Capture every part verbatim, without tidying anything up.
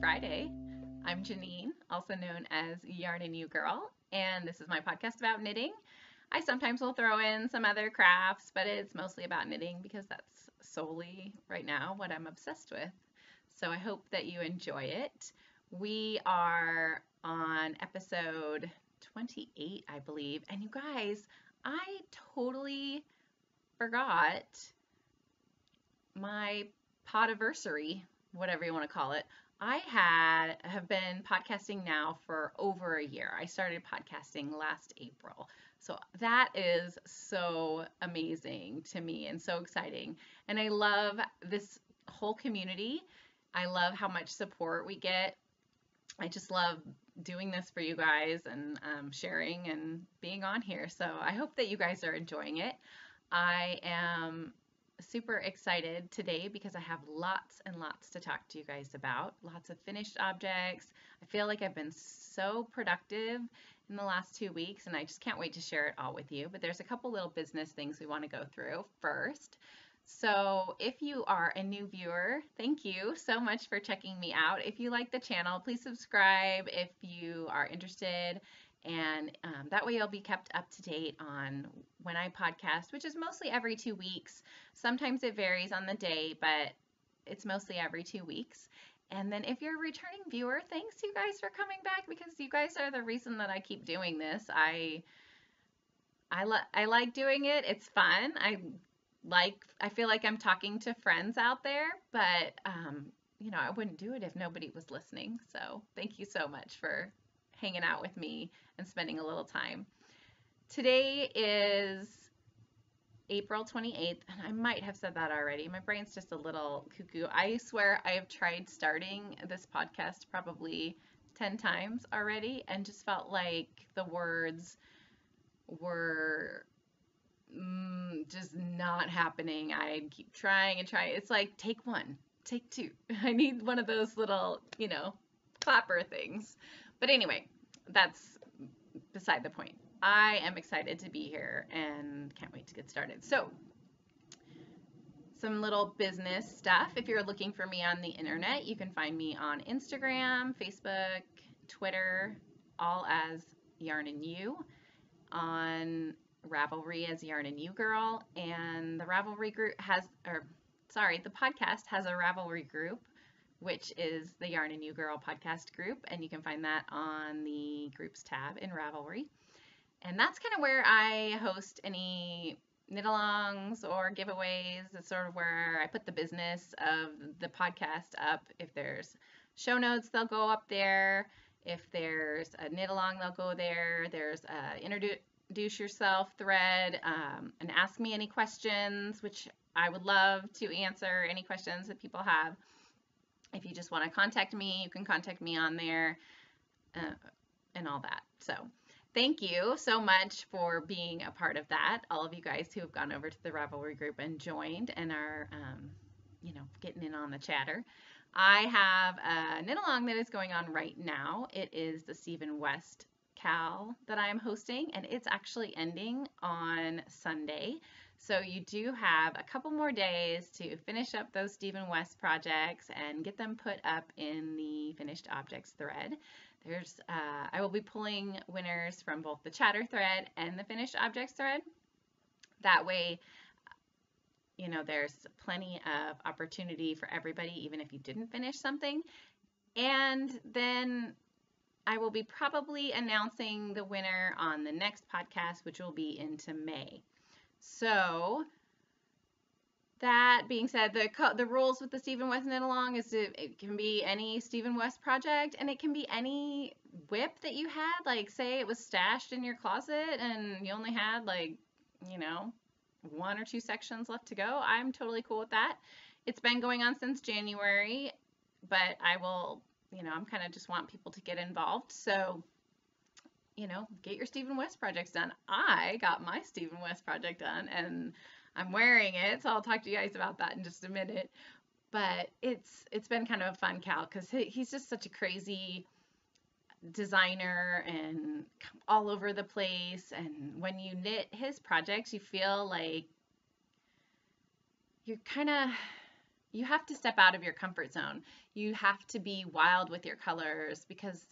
Happy Friday. I'm Janine, also known as Yarn and Ewe Girl, and this is my podcast about knitting. I sometimes will throw in some other crafts, but it's mostly about knitting because that's solely right now what I'm obsessed with. So I hope that you enjoy it. We are on episode twenty-eight, I believe, and you guys, I totally forgot my podiversary, whatever you want to call it. I had have been podcasting now for over a year. I started podcasting last April. So that is so amazing to me and so exciting. And I love this whole community. I love how much support we get. I just love doing this for you guys and um, sharing and being on here. So I hope that you guys are enjoying it. I am super excited today because I have lots and lots to talk to you guys about, lots of finished objects. I feel like I've been so productive in the last two weeks and I just can't wait to share it all with you. But there's a couple little business things we want to go through first. So if you are a new viewer, thank you so much for checking me out. If you like the channel, please subscribe if you are interested. And um, that way you'll be kept up to date on when I podcast, which is mostly every two weeks. Sometimes it varies on the day, but it's mostly every two weeks. And then if you're a returning viewer, thanks you guys for coming back because you guys are the reason that I keep doing this. I I, li- I like doing it. It's fun. I like. I feel like I'm talking to friends out there, but um, you know, I wouldn't do it if nobody was listening. So thank you so much for hanging out with me and spending a little time. Today is April twenty-eighth, and I might have said that already. My brain's just a little cuckoo. I swear I have tried starting this podcast probably ten times already and just felt like the words were mm, just not happening. I'd keep trying and trying. It's like, take one, take two. I need one of those little, you know, clapper things. But anyway, that's beside the point. I am excited to be here and can't wait to get started. So, some little business stuff. If you're looking for me on the internet, you can find me on Instagram, Facebook, Twitter, all as Yarn and Ewe, on Ravelry as Yarn and Ewe Girl, and the Ravelry group has, or sorry, the podcast has a Ravelry group, which is the Yarn and Ewe Girl podcast group, and you can find that on the groups tab in Ravelry. And that's kind of where I host any knit-alongs or giveaways. It's sort of where I put the business of the podcast up. If there's show notes, they'll go up there. If there's a knit-along, they'll go there. There's a introduce yourself thread, um, and ask me any questions, which I would love to answer any questions that people have. If you just want to contact me, you can contact me on there uh, and all that. So thank you so much for being a part of that. All of you guys who have gone over to the Ravelry group and joined and are, um, you know, getting in on the chatter. I have a knit along that is going on right now. It is the Stephen West Cal that I'm hosting, and it's actually ending on Sunday. So you do have a couple more days to finish up those Stephen West projects and get them put up in the finished objects thread. There's, uh, I will be pulling winners from both the chatter thread and the finished objects thread. That way, you know, there's plenty of opportunity for everybody, even if you didn't finish something. And then I will be probably announcing the winner on the next podcast, which will be into May. So that being said, the the rules with the Stephen West knit along is it, it can be any Stephen West project, and it can be any whip that you had. Like, say it was stashed in your closet and you only had, like, you know, one or two sections left to go. I'm totally cool with that. It's been going on since January, but I will, you know, I'm kind of just want people to get involved. So, you know, get your Stephen West projects done. I got my Stephen West project done and I'm wearing it. So I'll talk to you guys about that in just a minute. But it's it's been kind of a fun Cal because he, he's just such a crazy designer and all over the place. And when you knit his projects, you feel like you're kind of you have to step out of your comfort zone. You have to be wild with your colors, because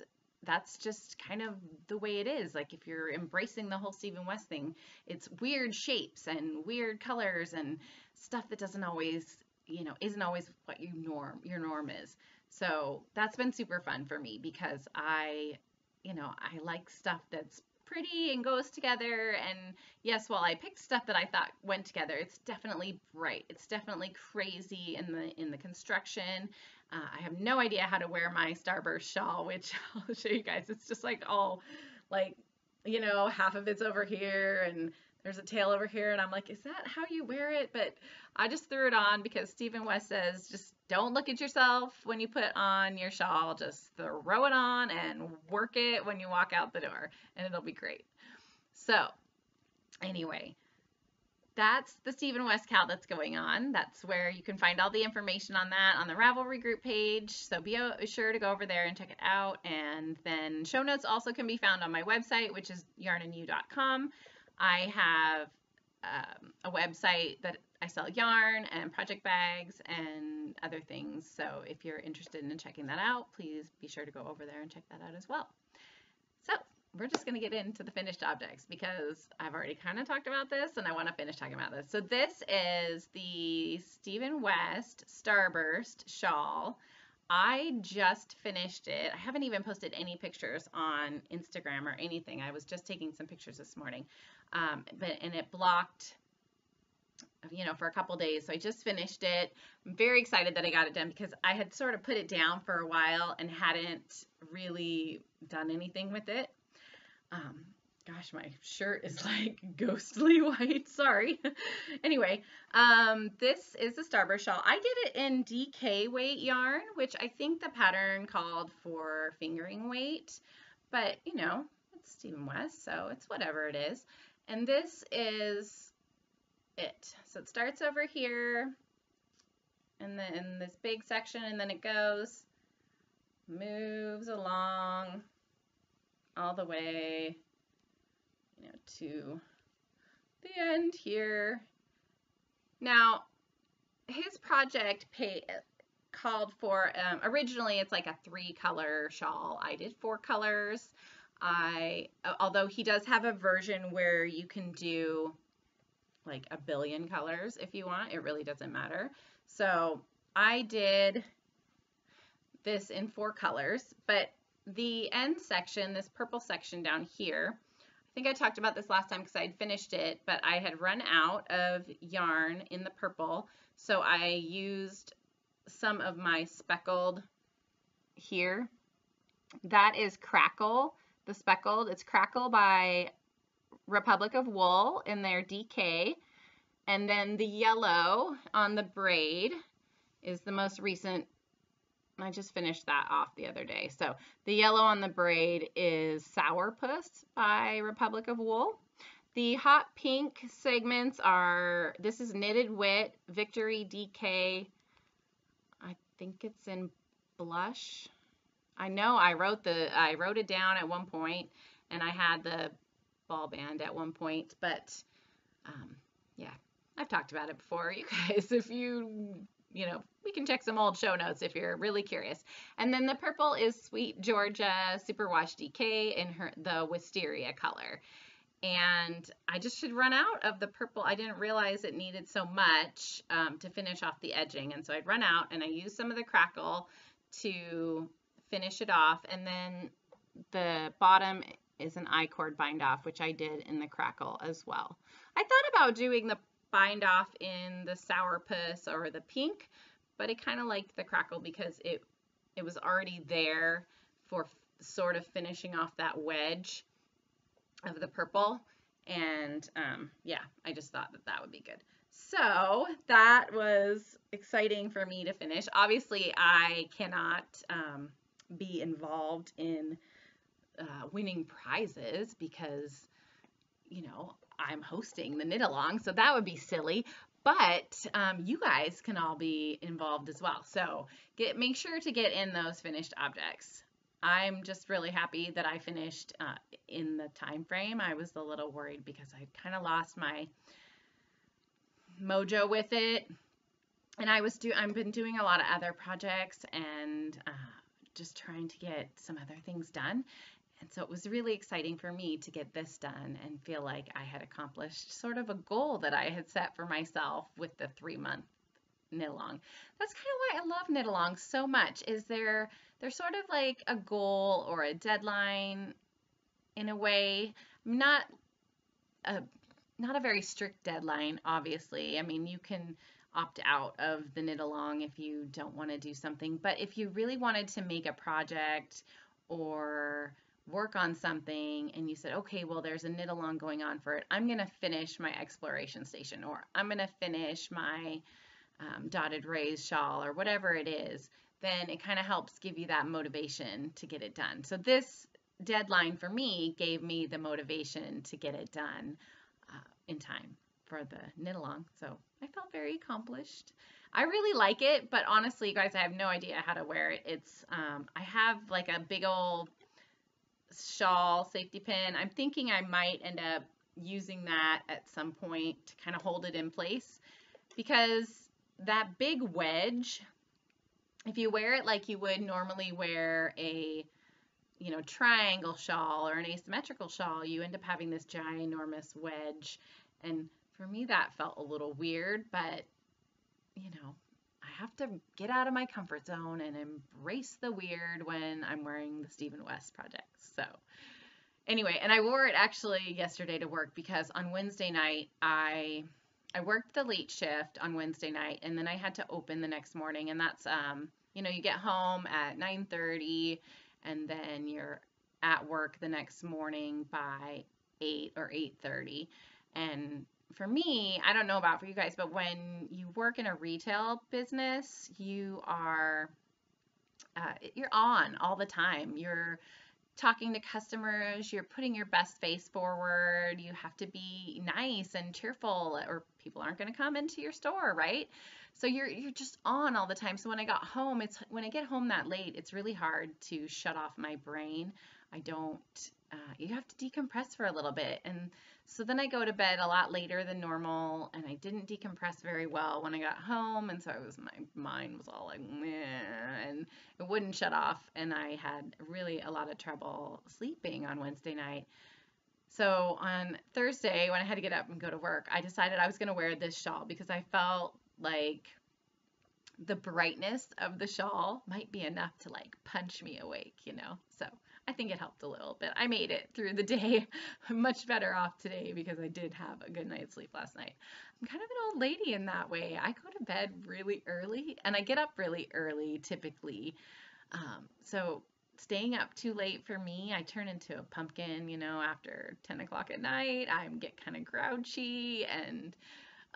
that's just kind of the way it is. Like, if you're embracing the whole Stephen West thing, it's weird shapes and weird colors and stuff that doesn't always, you know, isn't always what you norm, your norm is. So that's been super fun for me, because I, you know, I like stuff that's pretty and goes together. And yes, while I picked stuff that I thought went together, it's definitely bright. It's definitely crazy in the in the construction. Uh, I have no idea how to wear my starburst shawl, which I'll show you guys. It's just like all, like, you know, half of it's over here and there's a tail over here. And I'm like, is that how you wear it? But I just threw it on because Stephen West says, just don't look at yourself when you put on your shawl. Just throw it on and work it when you walk out the door, and it'll be great. So anyway, that's the Stephen West Cal that's going on. That's where you can find all the information on that on the Ravelry group page. So be sure to go over there and check it out. And then show notes also can be found on my website, which is yarn and ewe dot com. I have um, a website that I sell yarn and project bags and other things. So if you're interested in checking that out, please be sure to go over there and check that out as well. So we're just going to get into the finished objects, because I've already kind of talked about this and I want to finish talking about this. So this is the Stephen West Starburst shawl. I just finished it. I haven't even posted any pictures on Instagram or anything. I was just taking some pictures this morning, um, but and it blocked, you know, for a couple days. So I just finished it. I'm very excited that I got it done, because I had sort of put it down for a while and hadn't really done anything with it. Um, gosh, my shirt is like ghostly white. Sorry. Anyway, um, this is the Starburst shawl. I did it in D K weight yarn, which I think the pattern called for fingering weight, but you know, it's Stephen West, so it's whatever it is. And this is it. So it starts over here and then in this big section, and then it goes, moves along all the way, you know, to the end here. Now, his project pay, called for, um, originally it's like a three color shawl. I did four colors. I, although he does have a version where you can do like a billion colors if you want, it really doesn't matter. So I did this in four colors, but the end section, this purple section down here, I think I talked about this last time because I had finished it, but I had run out of yarn in the purple. So I used some of my speckled here. That is Crackle, the speckled. It's Crackle by Republic of Wool in their D K. And then the yellow on the braid is the most recent. I just finished that off the other day. So the yellow on the braid is Sourpuss by Republic of Wool. The hot pink segments are, this is Knitted Wit, Victory D K. I think it's in Blush. I know I wrote the, I wrote it down at one point, and I had the ball band at one point, but um, yeah, I've talked about it before. You guys, if you, you know, we can check some old show notes if you're really curious. And then the purple is Sweet Georgia Superwash D K in her the Wisteria color. And I just should run out of the purple. I didn't realize it needed so much um, to finish off the edging. And so I'd run out and I used some of the Crackle to finish it off. And then the bottom is an I-cord bind off, which I did in the Crackle as well. I thought about doing the bind off in the Sourpuss or the pink, but I kind of liked the Crackle because it it was already there for sort of finishing off that wedge of the purple. And um, yeah, I just thought that that would be good. So that was exciting for me to finish. Obviously, I cannot um, be involved in uh, winning prizes because, you know, I'm hosting the knit along, so that would be silly, but um, you guys can all be involved as well. So get make sure to get in those finished objects. I'm just really happy that I finished uh, in the time frame. I was a little worried because I kind of lost my mojo with it and I was do I've been doing a lot of other projects and uh, just trying to get some other things done. And so it was really exciting for me to get this done and feel like I had accomplished sort of a goal that I had set for myself with the three-month knit along. That's kind of why I love knit alongs so much, is they're, they're sort of like a goal or a deadline in a way. Not a, not a very strict deadline, obviously. I mean, you can opt out of the knit along if you don't want to do something, but if you really wanted to make a project or work on something and you said, okay, well, there's a knit along going on for it. I'm going to finish my exploration station, or I'm going to finish my um, dotted rays shawl, or whatever it is, then it kind of helps give you that motivation to get it done. So this deadline for me gave me the motivation to get it done uh, in time for the knit along. So I felt very accomplished. I really like it, but honestly, guys, I have no idea how to wear it. It's, um, I have like a big old shawl safety pin. I'm thinking I might end up using that at some point to kind of hold it in place, because that big wedge, if you wear it like you would normally wear a, you know, triangle shawl or an asymmetrical shawl, you end up having this ginormous wedge. And for me, that felt a little weird, but you know, I have to get out of my comfort zone and embrace the weird when I'm wearing the Stephen West project. So anyway, and I wore it actually yesterday to work, because on Wednesday night, I, I worked the late shift on Wednesday night, and then I had to open the next morning. And that's, um, you know, you get home at nine thirty and then you're at work the next morning by eight or eight thirty. And for me, I don't know about for you guys, but when you work in a retail business, you are, uh, you're on all the time. You're talking to customers, you're putting your best face forward. You have to be nice and cheerful, or people aren't going to come into your store, right? So you're, you're just on all the time. So when I got home, it's when I get home that late, it's really hard to shut off my brain. I don't, uh, you have to decompress for a little bit. And so then I go to bed a lot later than normal, and I didn't decompress very well when I got home, and so I was, my mind was all like, meh, and it wouldn't shut off, and I had really a lot of trouble sleeping on Wednesday night. So on Thursday, when I had to get up and go to work, I decided I was going to wear this shawl, because I felt like the brightness of the shawl might be enough to like punch me awake, you know, so I think it helped a little bit. I made it through the day. I'm much better off today because I did have a good night's sleep last night. I'm kind of an old lady in that way. I go to bed really early and I get up really early typically. Um, so staying up too late for me, I turn into a pumpkin, you know, after ten o'clock at night. I get kind of grouchy and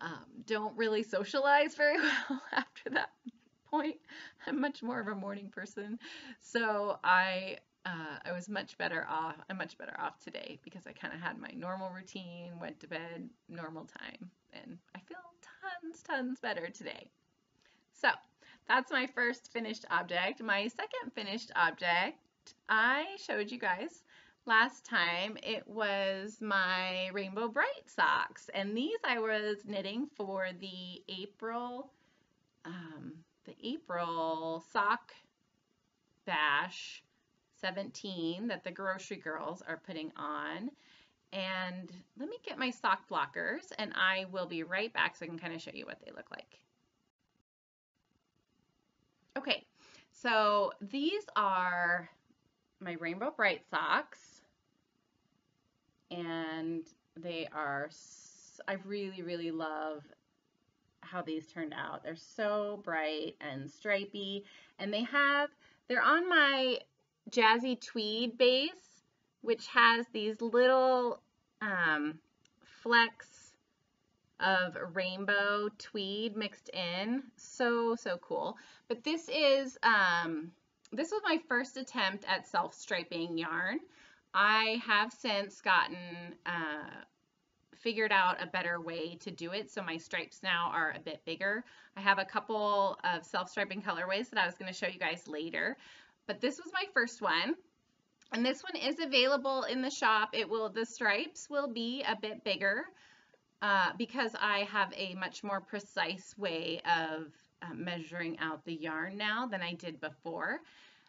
um, don't really socialize very well after that point. I'm much more of a morning person. So I... Uh, I was much better off. I'm much better off today because I kind of had my normal routine, went to bed normal time, and I feel tons, tons better today. So that's my first finished object. My second finished object, I showed you guys last time. It was my Rainbow Bright socks, and these I was knitting for the April, um, the April sock bash seventeen that the Grocery Girls are putting on. And let me get my sock blockers and I will be right back so I can kind of show you what they look like. Okay, so these are my Rainbow Bright socks, and they are, I really, really love how these turned out. They're so bright and stripy, and they have, they're on my Jazzy Tweed base, which has these little um, flecks of rainbow tweed mixed in. So, so cool. But this is, um, this was my first attempt at self-striping yarn. I have since gotten, uh, figured out a better way to do it. So my stripes now are a bit bigger. I have a couple of self-striping colorways that I was going to show you guys later. But this was my first one, and this one is available in the shop. It will, the stripes will be a bit bigger uh, because I have a much more precise way of uh, measuring out the yarn now than I did before.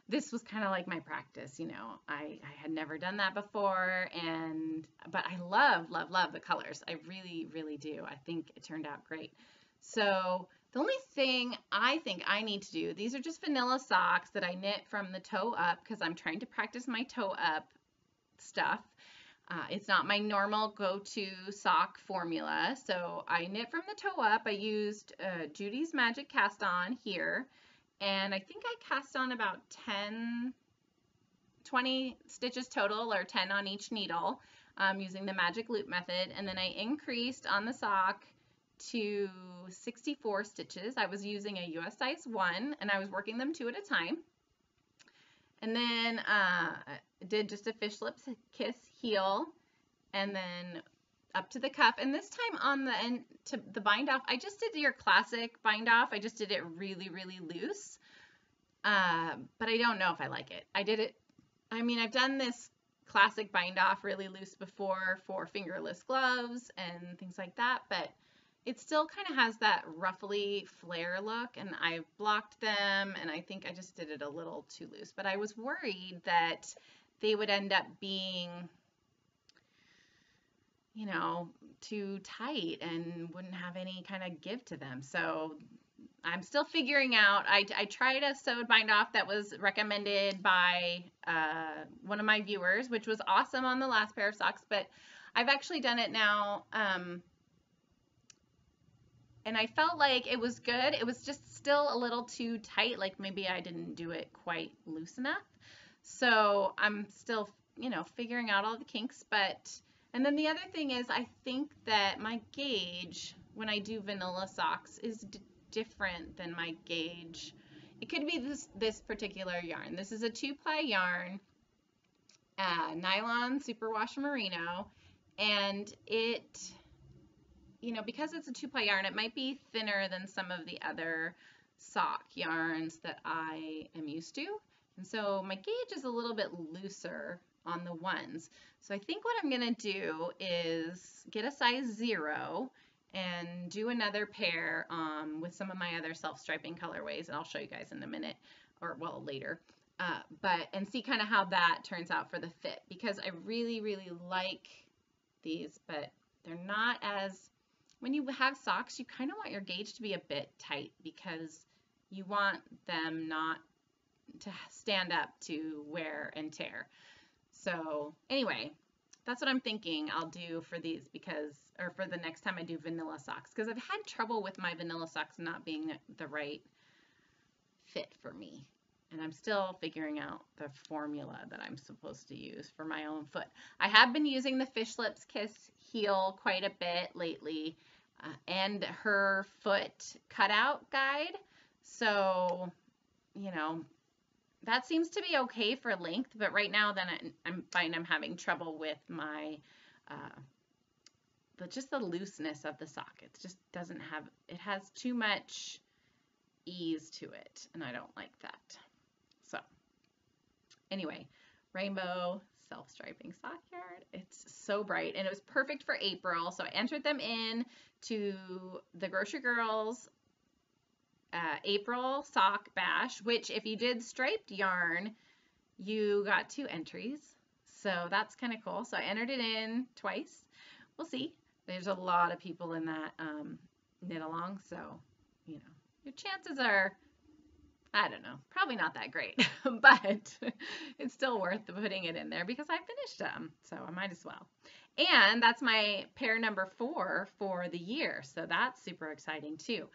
This was kind of like my practice, you know, I, I had never done that before, and, but I love, love, love the colors. I really, really do. I think it turned out great. So the only thing I think I need to do, these are just vanilla socks that I knit from the toe up because I'm trying to practice my toe up stuff. Uh, it's not my normal go-to sock formula. So I knit from the toe up. I used uh, Judy's Magic Cast On here. And I think I cast on about ten, twenty stitches total, or ten on each needle, um, using the magic loop method. And then I increased on the sock to sixty-four stitches. I was using a U S size one, and I was working them two at a time. And then uh, did just a fish lips kiss heel, and then up to the cuff. And this time on the end to the bind off, I just did your classic bind off. I just did it really, really loose. Uh, but I don't know if I like it. I did it. I mean, I've done this classic bind off really loose before for fingerless gloves and things like that, but it still kind of has that ruffly flare look, and I blocked them, and I think I just did it a little too loose. But I was worried that they would end up being, you know, too tight and wouldn't have any kind of give to them. So I'm still figuring out. I, I tried a sewed bind off that was recommended by uh, one of my viewers, which was awesome on the last pair of socks, but I've actually done it now. Um, And I felt like it was good. It was just still a little too tight. Like maybe I didn't do it quite loose enough. So I'm still, you know, figuring out all the kinks. But, and then the other thing is I think that my gauge when I do vanilla socks is d different than my gauge. It could be this, this particular yarn. This is a two ply yarn, uh, nylon superwash merino. And it, you know, because it's a two-ply yarn, it might be thinner than some of the other sock yarns that I am used to. And so my gauge is a little bit looser on the ones. So I think what I'm going to do is get a size zero and do another pair um, with some of my other self-striping colorways. And I'll show you guys in a minute, or well, later. Uh, but, and see kind of how that turns out for the fit, because I really, really like these, but they're not as... When you have socks, you kind of want your gauge to be a bit tight because you want them not to stand up to wear and tear. So anyway, that's what I'm thinking I'll do for these because, or for the next time I do vanilla socks, because I've had trouble with my vanilla socks not being the right fit for me. And I'm still figuring out the formula that I'm supposed to use for my own foot. I have been using the Fish Lips Kiss heel quite a bit lately, uh, and her foot cutout guide. So, you know, that seems to be okay for length, but right now then I, I'm finding I'm having trouble with my, uh, the, just the looseness of the sock. It just doesn't have, it has too much ease to it, and I don't like that. So anyway, rainbow self-striping sock yarn. It's so bright, and it was perfect for April. So I entered them in to the Grocery Girls uh, April Sock Bash, which if you did striped yarn, you got two entries. So that's kind of cool. So I entered it in twice. We'll see. There's a lot of people in that um, knit along. So, you know, your chances are, I don't know, probably not that great, but it's still worth putting it in there because I finished them, so I might as well. And that's my pair number four for the year, so that's super exciting too.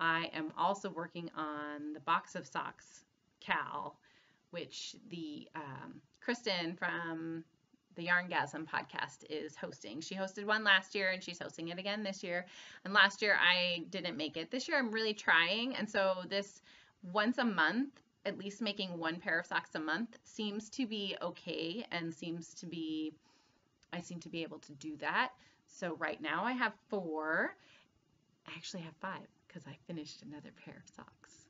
I am also working on the Box of Socks Cal, which the um, Kristen from the Yarngasm podcast is hosting. She hosted one last year and she's hosting it again this year. And last year I didn't make it. This year I'm really trying, and so this once a month, at least making one pair of socks a month seems to be okay, and seems to be, I seem to be able to do that. So right now I have four. I actually have five because I finished another pair of socks,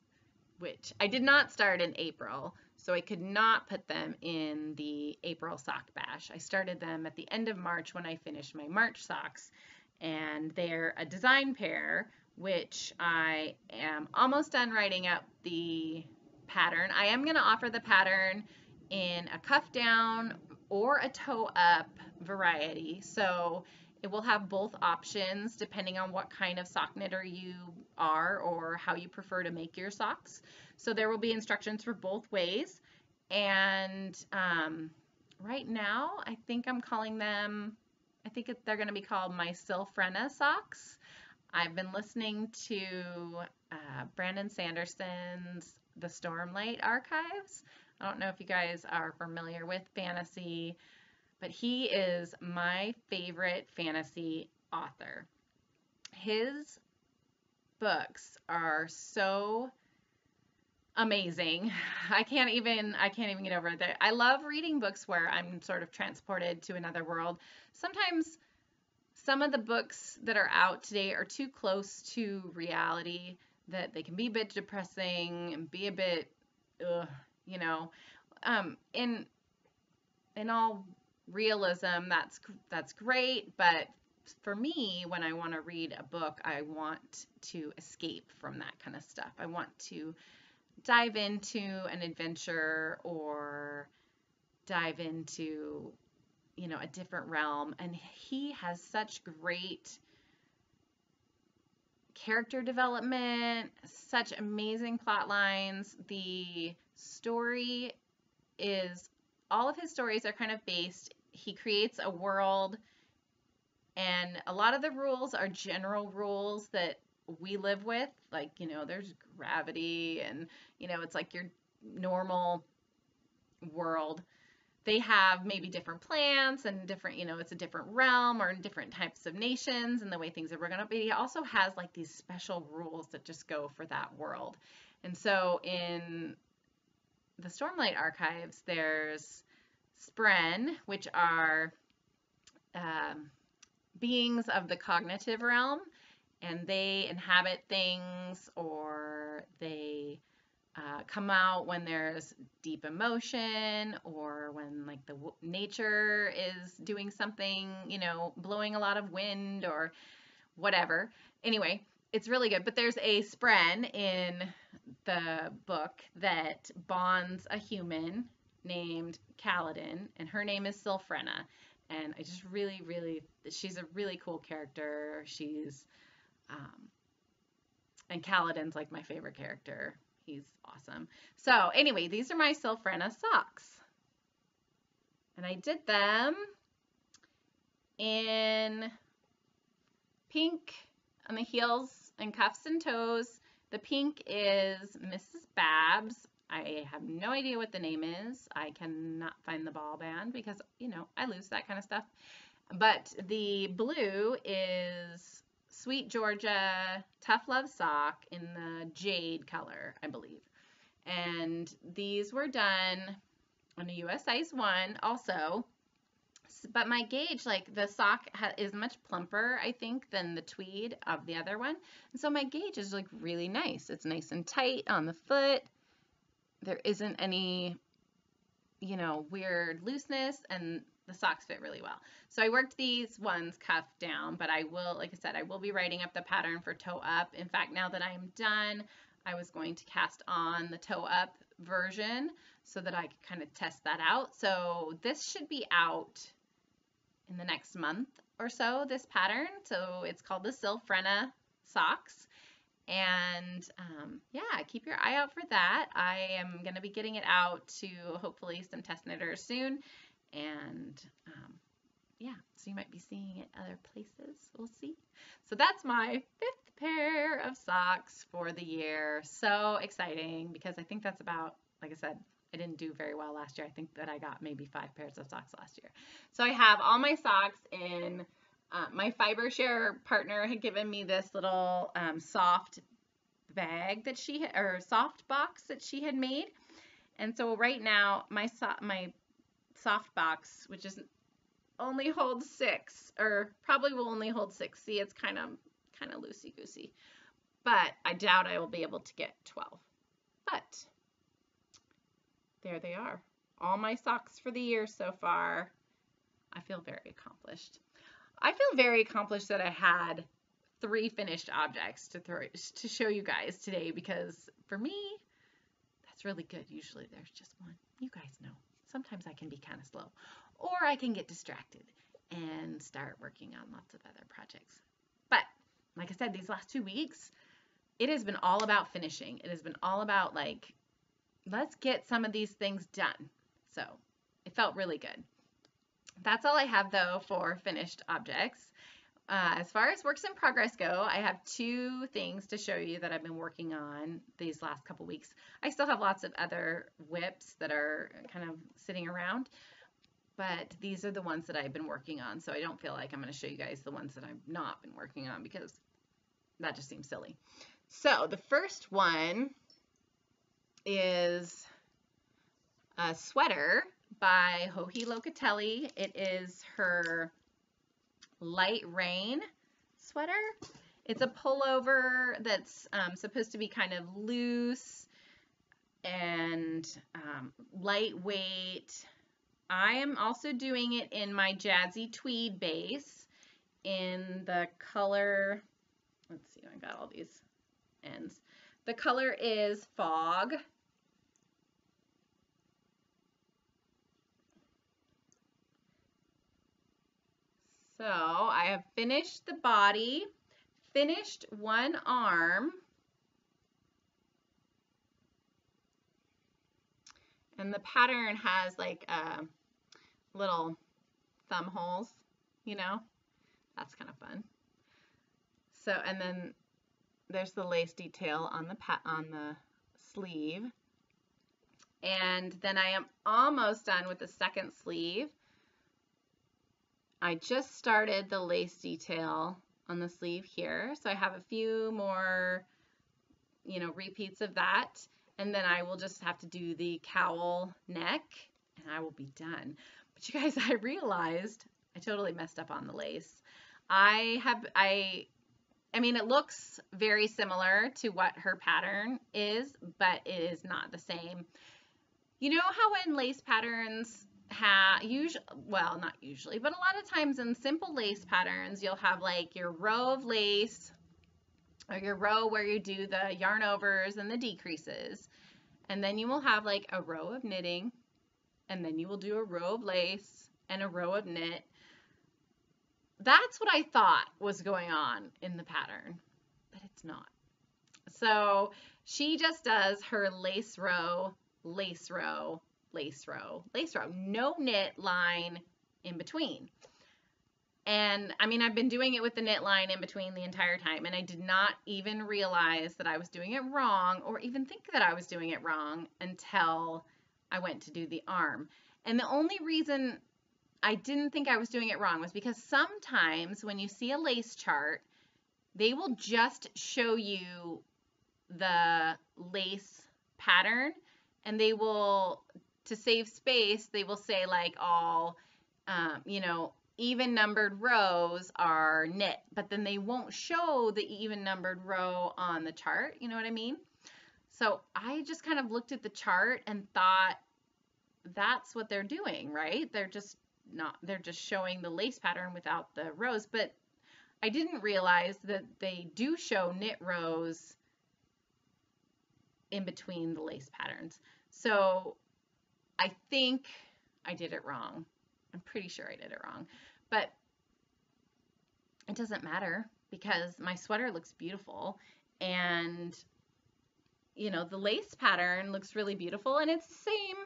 which I did not start in April. So I could not put them in the April Sock Bash. I started them at the end of March when I finished my March socks, and they're a design pair which I am almost done writing up the pattern. I am going to offer the pattern in a cuff down or a toe up variety. So it will have both options depending on what kind of sock knitter you are or how you prefer to make your socks. So there will be instructions for both ways. And um, right now, I think I'm calling them, I think they're going to be called my Silfrena socks. I've been listening to uh, Brandon Sanderson's The Stormlight Archives. I don't know if you guys are familiar with fantasy, but he is my favorite fantasy author. His books are so amazing. I can't even, I can't even get over it. I love reading books where I'm sort of transported to another world. Sometimes some of the books that are out today are too close to reality that they can be a bit depressing and be a bit, ugh, you know, um, in, in all realism, that's, that's great. But for me, when I want to read a book, I want to escape from that kind of stuff. I want to dive into an adventure or dive into, you know, a different realm. And he has such great character development, such amazing plot lines. The story is, all of his stories are kind of based, he creates a world, and a lot of the rules are general rules that we live with. Like, you know, there's gravity and, you know, it's like your normal world. They have maybe different plants and different, you know, it's a different realm or different types of nations and the way things are going to be. It also has like these special rules that just go for that world. And so in the Stormlight Archives, there's Spren, which are um, beings of the cognitive realm, and they inhabit things or they Uh, come out when there's deep emotion or when like the w nature is doing something, you know, blowing a lot of wind or whatever. Anyway, it's really good. But there's a Spren in the book that bonds a human named Kaladin, and her name is Silfrena. And I just really, really, she's a really cool character. She's, um, and Kaladin's like my favorite character. He's awesome. So anyway, these are my Silfrena socks. And I did them in pink on the heels and cuffs and toes. The pink is Missus Babs. I have no idea what the name is. I cannot find the ball band because, you know, I lose that kind of stuff. But the blue is Sweet Georgia Tough Love sock in the jade color, I believe. And these were done on a U S size one also. But my gauge, like the sock ha is much plumper, I think, than the tweed of the other one. And so my gauge is like really nice. It's nice and tight on the foot. There isn't any, you know, weird looseness, and the socks fit really well. So I worked these ones cuff down, but I will, like I said, I will be writing up the pattern for toe up. In fact, now that I'm done, I was going to cast on the toe up version so that I could kind of test that out. So this should be out in the next month or so, this pattern. So it's called the Silfrena socks. And um, yeah, keep your eye out for that. I am going to be getting it out to hopefully some test knitters soon. And um, yeah, so you might be seeing it other places. We'll see. So that's my fifth pair of socks for the year. So exciting, because I think that's about, like I said, I didn't do very well last year. I think that I got maybe five pairs of socks last year. So I have all my socks in. Uh, my fiber share partner had given me this little um, soft bag that she had, or soft box that she had made. And so right now my so my soft box, which is only holds six, or probably will only hold six. See, it's kind of kind of loosey-goosey, but I doubt I will be able to get twelve. But there they are, all my socks for the year so far. I feel very accomplished. I feel very accomplished that I had three finished objects to throw to show you guys today, because for me, that's really good. Usually there's just one. You guys know, sometimes I can be kind of slow, or I can get distracted and start working on lots of other projects. But like I said, these last two weeks, it has been all about finishing. It has been all about like, let's get some of these things done. So it felt really good. That's all I have though for finished objects. Uh, as far as works in progress go, I have two things to show you that I've been working on these last couple weeks. I still have lots of other whips that are kind of sitting around, but these are the ones that I've been working on. So I don't feel like I'm going to show you guys the ones that I've not been working on, because that just seems silly. So the first one is a sweater by Jojilocatelli. It is her Light Rain sweater. It's a pullover that's um, supposed to be kind of loose and um, lightweight. I am also doing it in my Jazzy Tweed base in the color, let's see, I got all these ends. The color is Fog. So I have finished the body, finished one arm, and the pattern has like uh, little thumb holes, you know, that's kind of fun. So, and then there's the lace detail on the pat on the sleeve. And then I am almost done with the second sleeve. I just started the lace detail on the sleeve here, so I have a few more, you know, repeats of that, and then I will just have to do the cowl neck, and I will be done. But you guys, I realized I totally messed up on the lace. I have, I, I mean, it looks very similar to what her pattern is, but it is not the same. You know how in lace patterns, Ha, usually, well, not usually, but a lot of times in simple lace patterns, you'll have like your row of lace or your row where you do the yarn overs and the decreases. And then you will have like a row of knitting, and then you will do a row of lace and a row of knit. That's what I thought was going on in the pattern, but it's not. So she just does her lace row, lace row, lace row, lace row, no knit line in between. And I mean, I've been doing it with the knit line in between the entire time, and I did not even realize that I was doing it wrong, or even think that I was doing it wrong, until I went to do the arm. And the only reason I didn't think I was doing it wrong was because sometimes when you see a lace chart, they will just show you the lace pattern, and they will, to save space, they will say like all, um, you know, even numbered rows are knit, but then they won't show the even numbered row on the chart. You know what I mean? So I just kind of looked at the chart and thought, that's what they're doing, right? They're just not, they're just showing the lace pattern without the rows, but I didn't realize that they do show knit rows in between the lace patterns. So I think I did it wrong. I'm pretty sure I did it wrong, but it doesn't matter because my sweater looks beautiful, and you know, the lace pattern looks really beautiful, and it's the same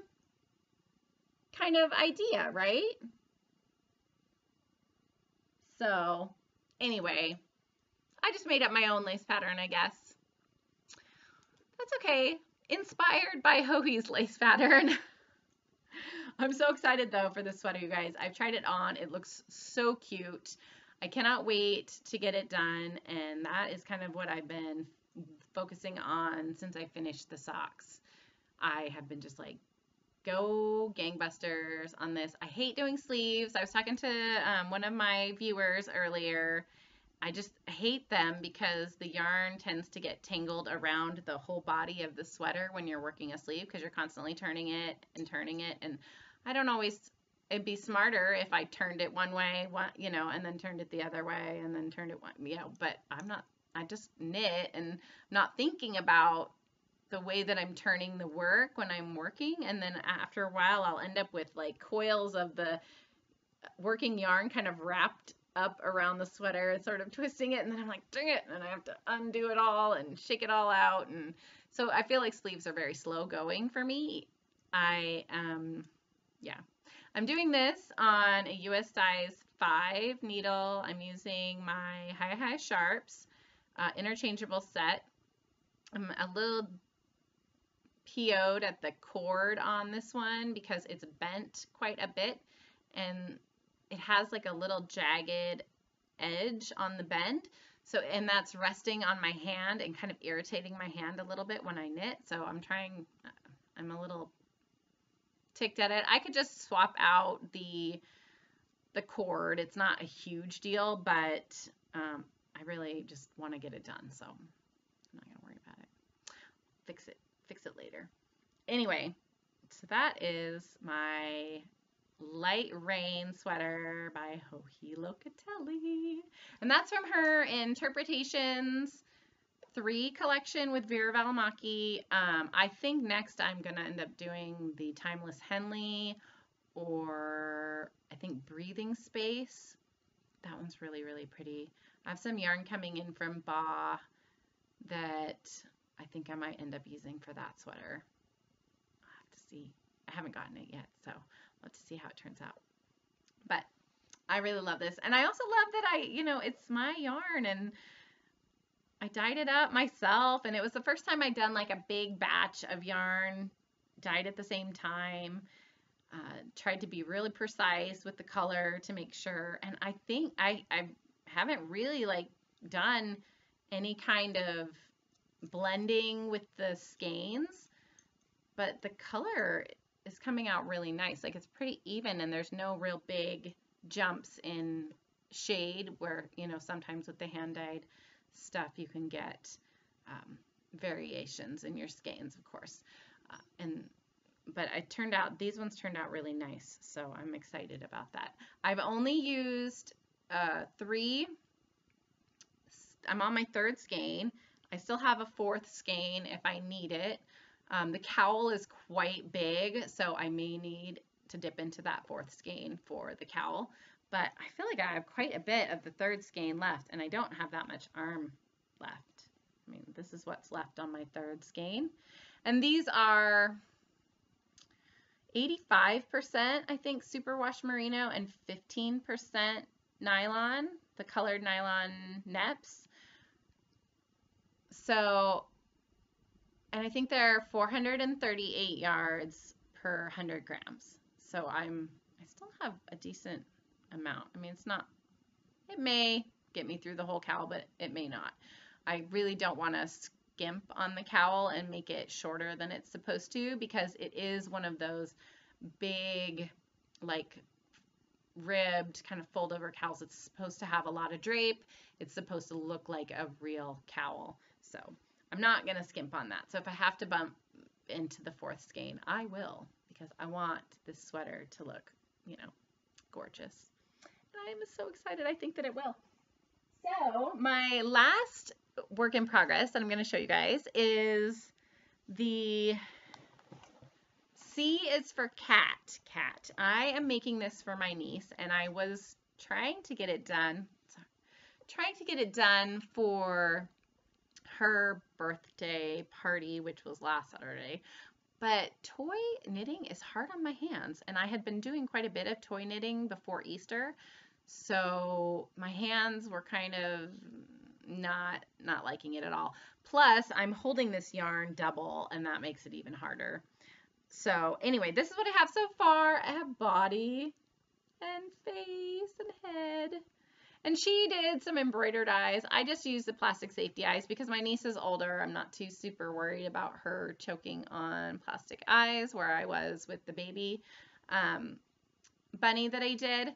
kind of idea, right? So anyway, I just made up my own lace pattern, I guess. That's okay. Inspired by Hohi's lace pattern. I'm so excited though for this sweater, you guys. I've tried it on. It looks so cute. I cannot wait to get it done, and that is kind of what I've been focusing on since I finished the socks. I have been just like, go gangbusters on this. I hate doing sleeves. I was talking to um, one of my viewers earlier. I just hate them because the yarn tends to get tangled around the whole body of the sweater when you're working a sleeve, because you're constantly turning it and turning it. And I don't always it'd be smarter if I turned it one way, one, you know, and then turned it the other way, and then turned it one, you know, but I'm not, I just knit and not thinking about the way that I'm turning the work when I'm working. And then after a while, I'll end up with like coils of the working yarn kind of wrapped up around the sweater and sort of twisting it. And then I'm like, dang it. And I have to undo it all and shake it all out. And so I feel like sleeves are very slow going for me. I, um, yeah, I'm doing this on a U S size five needle. I'm using my high, high sharps, uh, interchangeable set. I'm a little P O'd at the cord on this one because it's bent quite a bit and it has like a little jagged edge on the bend. So, and that's resting on my hand and kind of irritating my hand a little bit when I knit. So I'm trying, I'm a little ticked at it. I could just swap out the, the cord. It's not a huge deal, but um, I really just want to get it done. So I'm not going to worry about it. Fix it, fix it later. Anyway, so that is my Light Rain sweater by Jojilocatelli, and that's from her Interpretations three collection with Vera Valamaki. Um, I think next I'm gonna end up doing the Timeless Henley, or I think Breathing Space. That one's really really pretty. I have some yarn coming in from Ba that I think I might end up using for that sweater. I'll have to see. I haven't gotten it yet, so love to see how it turns out. But I really love this. And I also love that I, you know, it's my yarn and I dyed it up myself. And it was the first time I'd done like a big batch of yarn, dyed at the same time, uh, tried to be really precise with the color to make sure. And I think I, I haven't really like done any kind of blending with the skeins, but the color is coming out really nice. Like it's pretty even and there's no real big jumps in shade where, you know, sometimes with the hand dyed stuff you can get um, variations in your skeins, of course. Uh, and but I turned out, these ones turned out really nice. So I'm excited about that. I've only used uh, three. I'm on my third skein. I still have a fourth skein if I need it. Um, the cowl is quite big, so I may need to dip into that fourth skein for the cowl, but I feel like I have quite a bit of the third skein left, and I don't have that much arm left. I mean, this is what's left on my third skein, and these are eighty-five percent, I think, superwash merino and fifteen percent nylon, the colored nylon neps. So, and I think they're four hundred thirty-eight yards per one hundred grams. So I'm, I still have a decent amount. I mean, it's not, it may get me through the whole cowl, but it may not. I really don't want to skimp on the cowl and make it shorter than it's supposed to, because it is one of those big, like ribbed kind of fold over cowls. It's supposed to have a lot of drape. It's supposed to look like a real cowl. So I'm not going to skimp on that. So if I have to bump into the fourth skein, I will, because I want this sweater to look, you know, gorgeous. And I am so excited. I think that it will. So my last work in progress that I'm going to show you guys is the C is for cat, cat. I am making this for my niece, and I was trying to get it done, sorry, trying to get it done for her birthday party, which was last Saturday, but toy knitting is hard on my hands, and I had been doing quite a bit of toy knitting before Easter, so my hands were kind of not not liking it at all. Plus, I'm holding this yarn double, and that makes it even harder. So anyway, this is what I have so far. I have body and face and head. And she did some embroidered eyes. I just used the plastic safety eyes because my niece is older. I'm not too super worried about her choking on plastic eyes where I was with the baby um, bunny that I did.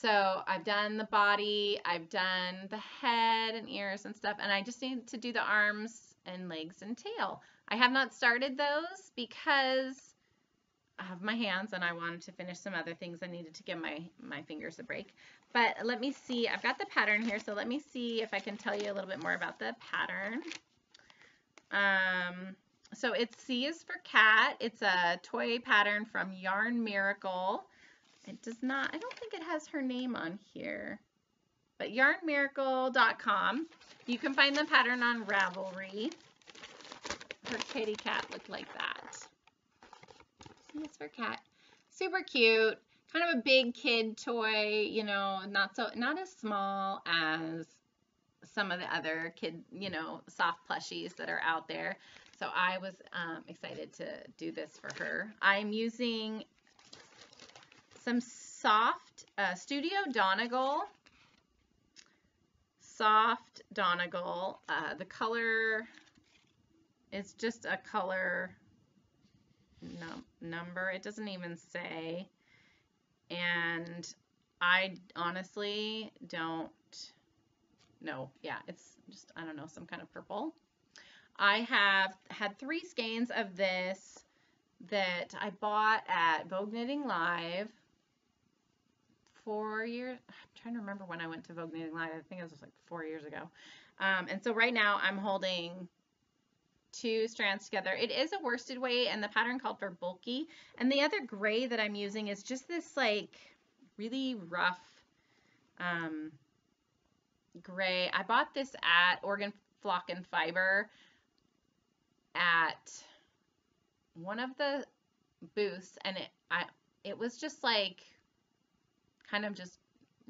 So I've done the body, I've done the head and ears and stuff, and I just need to do the arms and legs and tail. I have not started those because have my hands, and I wanted to finish some other things. I needed to give my, my fingers a break. But let me see. I've got the pattern here, so let me see if I can tell you a little bit more about the pattern. Um, so it's C is for cat. It's a toy pattern from Yarn Miracle. It does not, I don't think it has her name on here, but yarn miracle dot com. You can find the pattern on Ravelry. Her kitty cat looked like that. See, it's for cat. Super cute. Kind of a big kid toy, you know, not so, not as small as some of the other kid, you know, soft plushies that are out there. So I was um, excited to do this for her. I'm using some soft uh, Studio Donegal, soft Donegal. Uh, the color is just a color num number. It doesn't even say. And I honestly don't know. Yeah, it's just, I don't know, some kind of purple. I have had three skeins of this that I bought at Vogue Knitting Live four years. I'm trying to remember when I went to Vogue Knitting Live. I think it was like four years ago. Um, and so right now I'm holding two strands together. It is a worsted weight, and the pattern called for bulky. And the other gray that I'm using is just this like really rough um, gray. I bought this at Oregon Flock and Fiber at one of the booths, and it I it was just like kind of just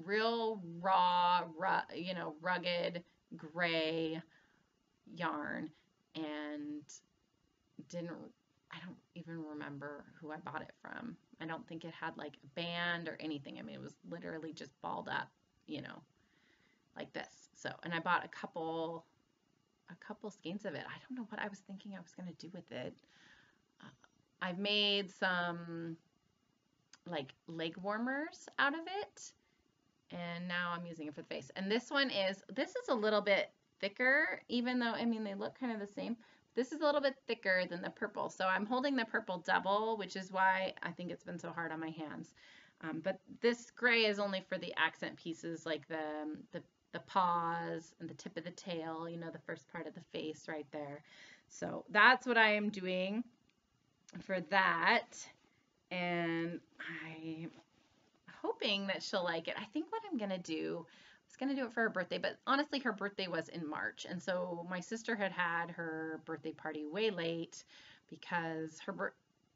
real raw, raw you know, rugged gray yarn. And didn't, I don't even remember who I bought it from. I don't think it had like a band or anything. I mean, it was literally just balled up, you know, like this. So, and I bought a couple, a couple skeins of it. I don't know what I was thinking I was going to do with it. Uh, I've made some like leg warmers out of it, and now I'm using it for the face. And this one is, this is a little bit thicker, even though, I mean, they look kind of the same. This is a little bit thicker than the purple. So I'm holding the purple double, which is why I think it's been so hard on my hands. Um, but this gray is only for the accent pieces, like the, the, the paws and the tip of the tail, you know, the first part of the face right there. So that's what I am doing for that. And I'm hoping that she'll like it. I think what I'm going to do, going to do it for her birthday, but honestly her birthday was in March, and so my sister had had her birthday party way late because her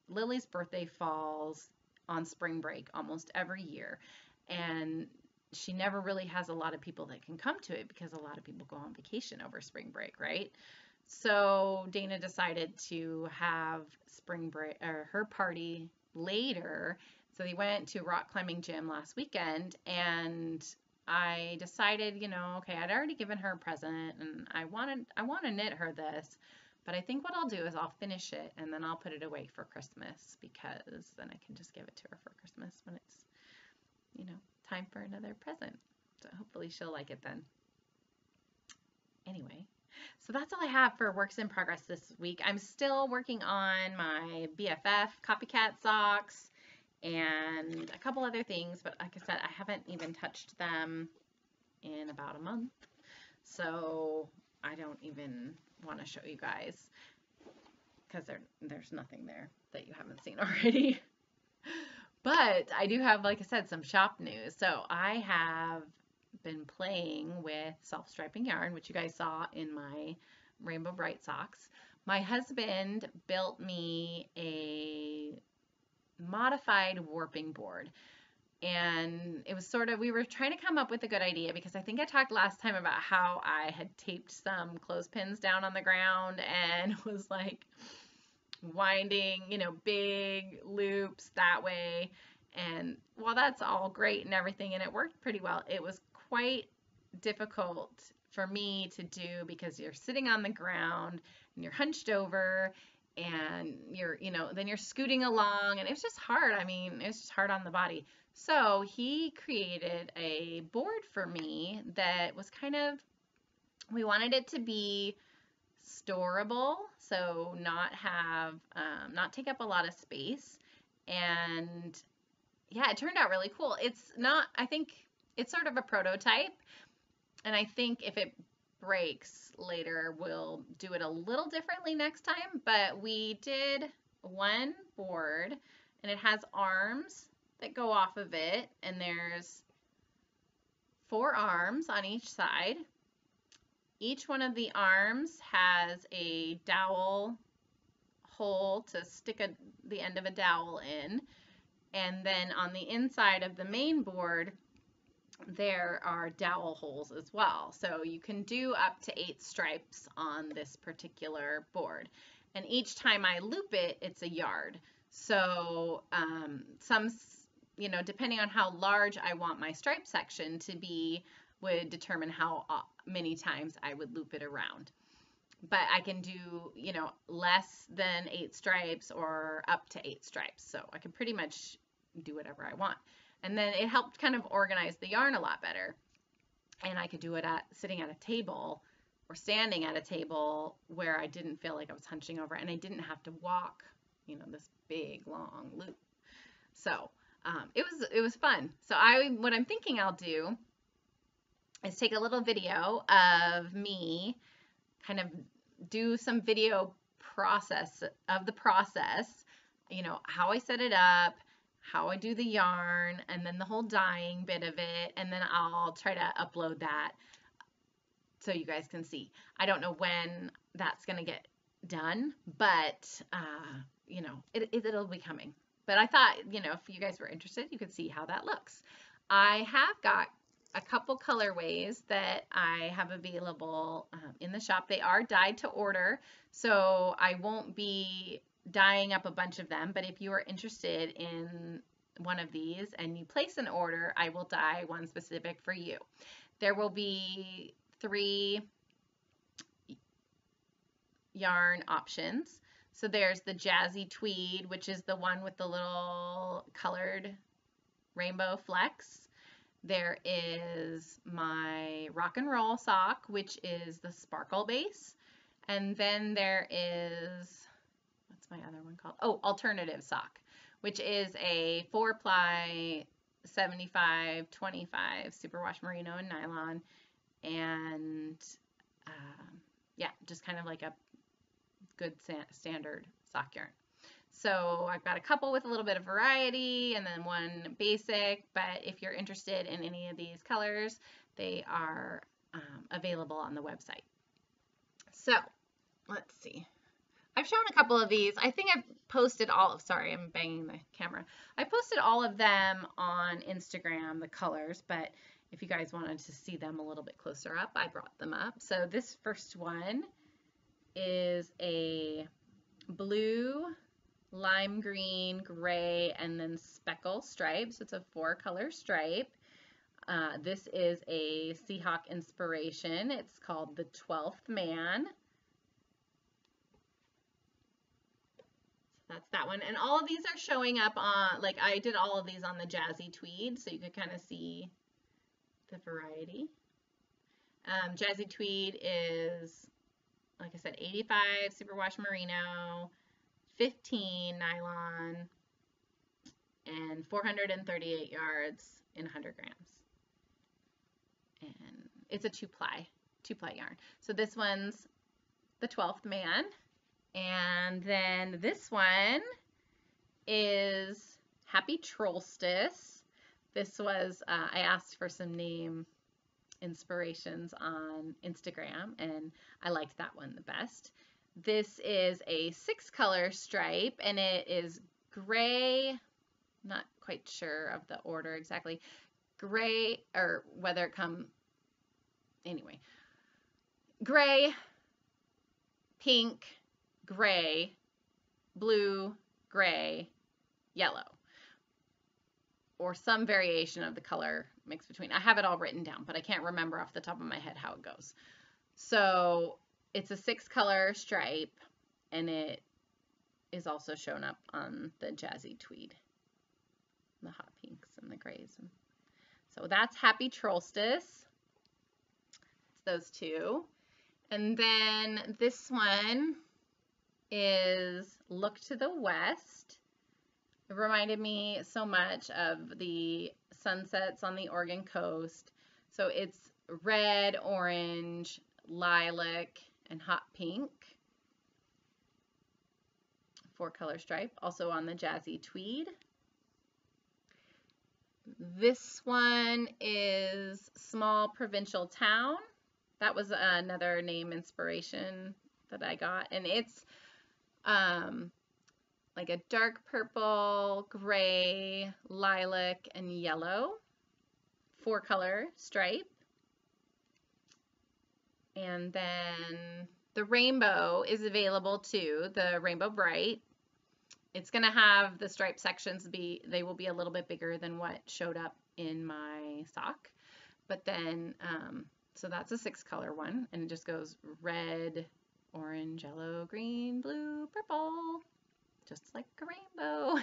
Lily's birthday falls on spring break almost every year, and she never really has a lot of people that can come to it because a lot of people go on vacation over spring break, right? So Dana decided to have spring break or her party later, so they went to rock climbing gym last weekend, and I decided, you know, okay, I'd already given her a present, and I wanted, I want to knit her this, but I think what I'll do is I'll finish it, and then I'll put it away for Christmas, because then I can just give it to her for Christmas when it's, you know, time for another present. So hopefully she'll like it then. Anyway, so that's all I have for works in progress this week. I'm still working on my B F F copycat socks and a couple other things, but like I said, I haven't even touched them in about a month, so I don't even want to show you guys because there, there's nothing there that you haven't seen already. But I do have, like I said, some shop news. So I have been playing with self-striping yarn, which you guys saw in my Rainbow Bright socks. My husband built me a modified warping board, and it was sort of, we were trying to come up with a good idea, because I think I talked last time about how I had taped some clothespins down on the ground and was like winding, you know, big loops that way, and while that's all great and everything, and it worked pretty well, it was quite difficult for me to do because you're sitting on the ground and you're hunched over, and you're, you know, then you're scooting along, and it was just hard. I mean, it's just hard on the body. So he created a board for me that was kind of, we wanted it to be storable, so not have, um, not take up a lot of space, And yeah, it turned out really cool. It's not, I think it's sort of a prototype. And I think if it breaks later, we'll do it a little differently next time. But we did one board and it has arms that go off of it. And there's four arms on each side. Each one of the arms has a dowel hole to stick a, the end of a dowel in. And then on the inside of the main board, there are dowel holes as well. So you can do up to eight stripes on this particular board. And each time I loop it, it's a yard. So um, some, you know, depending on how large I want my stripe section to be, would determine how many times I would loop it around. But I can do, you know, less than eight stripes or up to eight stripes. So I can pretty much do whatever I want. And then it helped kind of organize the yarn a lot better. And I could do it at sitting at a table or standing at a table where I didn't feel like I was hunching over and I didn't have to walk, you know, this big long loop. So um, it was, it was fun. So I, what I'm thinking I'll do is take a little video of me kind of do some video process of the process, you know, how I set it up, how I do the yarn, and then the whole dyeing bit of it. And then I'll try to upload that so you guys can see. I don't know when that's going to get done, but, uh, you know, it, it, it'll be coming. But I thought, you know, if you guys were interested, you could see how that looks. I have got a couple colorways that I have available um, in the shop. They are dyed to order, so I won't be dyeing up a bunch of them, but if you are interested in one of these and you place an order, I will dye one specific for you. There will be three yarn options. So there's the Jazzy Tweed, which is the one with the little colored rainbow flecks. There is my Rock and Roll sock, which is the sparkle base. And then there is, what's my other one called? Oh, Alternative sock, which is a four ply, seventy-five, twenty-five, superwash merino and nylon. And um, yeah, just kind of like a good standard sock yarn. So I've got a couple with a little bit of variety and then one basic, but if you're interested in any of these colors, they are um, available on the website. So let's see. I've shown a couple of these. I think I've posted all of, sorry, I'm banging the camera. I posted all of them on Instagram, the colors, but if you guys wanted to see them a little bit closer up, I brought them up. So this first one is a blue, lime green, gray, and then speckle stripe. So it's a four color stripe. Uh, this is a Seahawk inspiration. It's called the twelfth Man. So that's that one. And all of these are showing up on, like I did all of these on the Jazzy Tweed, so you could kind of see the variety. Um, Jazzy Tweed is, like I said, eighty-five superwash merino, fifteen nylon, and four hundred thirty-eight yards in one hundred grams. And it's a two ply, two ply yarn. So this one's the twelfth Man. And then this one is Happy Trollstice. This was, uh, I asked for some name inspirations on Instagram and I liked that one the best. This is a six color stripe and it is gray, not quite sure of the order exactly, gray or whether it come, anyway, gray, pink, gray, blue, gray, yellow, or some variation of the color mixed between. I have it all written down, but I can't remember off the top of my head how it goes. So it's a six color stripe and it is also shown up on the Jazzy Tweed, the hot pinks and the grays. So that's Happy Trollstice. It's those two. And then this one is Look to the West. It reminded me so much of the sunsets on the Oregon coast. So it's red, orange, lilac, and hot pink. Four color stripe, also on the Jazzy Tweed. This one is Small Provincial Town. That was another name inspiration that I got. And it's um, like a dark purple, gray, lilac, and yellow. Four color stripe. And then the rainbow is available too, the Rainbow Bright. It's going to have the stripe sections be, they will be a little bit bigger than what showed up in my sock. But then, um, so that's a six color one, and it just goes red, orange, yellow, green, blue, purple, just like a rainbow.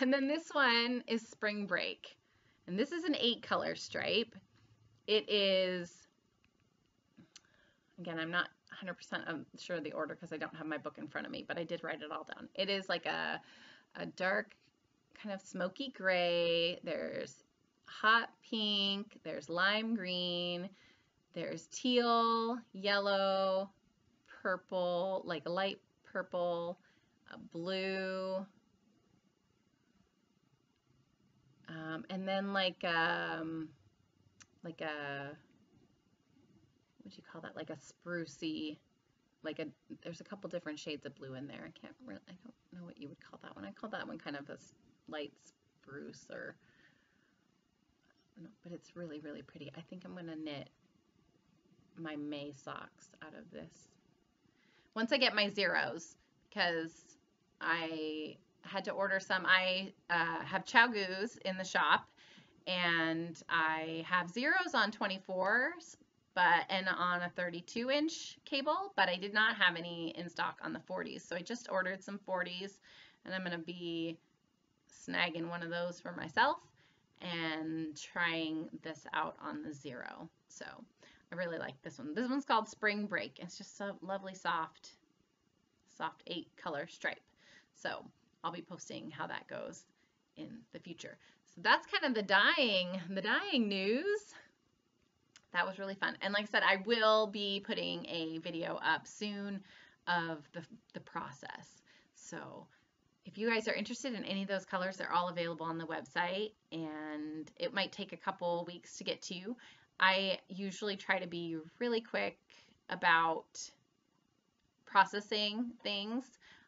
And then this one is Spring Break. And this is an eight color stripe. It is, again, I'm not one hundred percent sure of the order because I don't have my book in front of me, but I did write it all down. It is like a, a dark kind of smoky gray. There's hot pink. There's lime green. There's teal, yellow, purple, like light purple, blue. Um, and then like, um, like a... Would you call that like a sprucey, like a, there's a couple different shades of blue in there. I can't really, I don't know what you would call that one. I call that one kind of a light spruce or, I don't know, but it's really, really pretty. I think I'm going to knit my May socks out of this. Once I get my zeros, because I had to order some, I uh, have Chow Gu's in the shop and I have zeros on twenty-fours. But, and on a thirty-two inch cable, but I did not have any in stock on the forties. So I just ordered some forties and I'm going to be snagging one of those for myself and trying this out on the zero. So I really like this one. This one's called Spring Break. It's just a lovely soft, soft eight color stripe. So I'll be posting how that goes in the future. So that's kind of the dyeing, the dyeing news. That was really fun. And like I said, I will be putting a video up soon of the, the process. So if you guys are interested in any of those colors, they're all available on the website and it might take a couple weeks to get to you. I usually try to be really quick about processing things.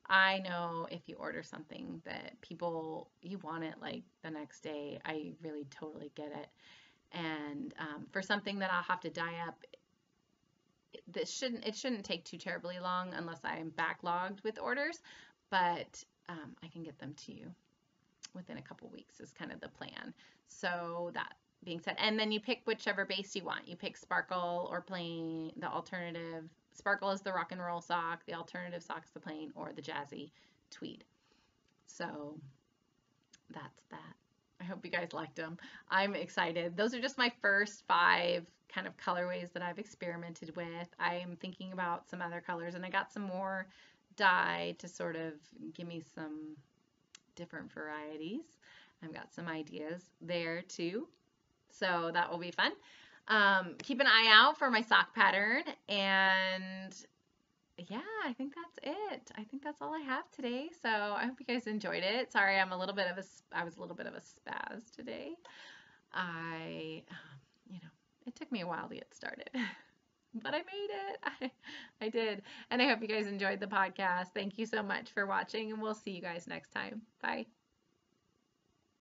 I know if you order something that people, you want it like the next day. I really totally get it. And um, for something that I'll have to dye up, this shouldn't, it shouldn't take too terribly long unless I'm backlogged with orders, but um, I can get them to you within a couple weeks is kind of the plan. So that being said, and then you pick whichever base you want. You pick sparkle or plain, the alternative. Sparkle is the Rock and Roll sock, the alternative sock is the plain, or the Jazzy Tweed. So that's that. I hope you guys liked them. I'm excited. Those are just my first five kind of colorways that I've experimented with. I am thinking about some other colors and I got some more dye to sort of give me some different varieties. I've got some ideas there too. So that will be fun. Um, keep an eye out for my sock pattern, and yeah, I think that's it. I think that's all I have today. So I hope you guys enjoyed it. Sorry, I'm a little bit of a, I was a little bit of a spaz today. I, um, you know, it took me a while to get started, but I made it. I, I did. And I hope you guys enjoyed the podcast. Thank you so much for watching, and we'll see you guys next time. Bye.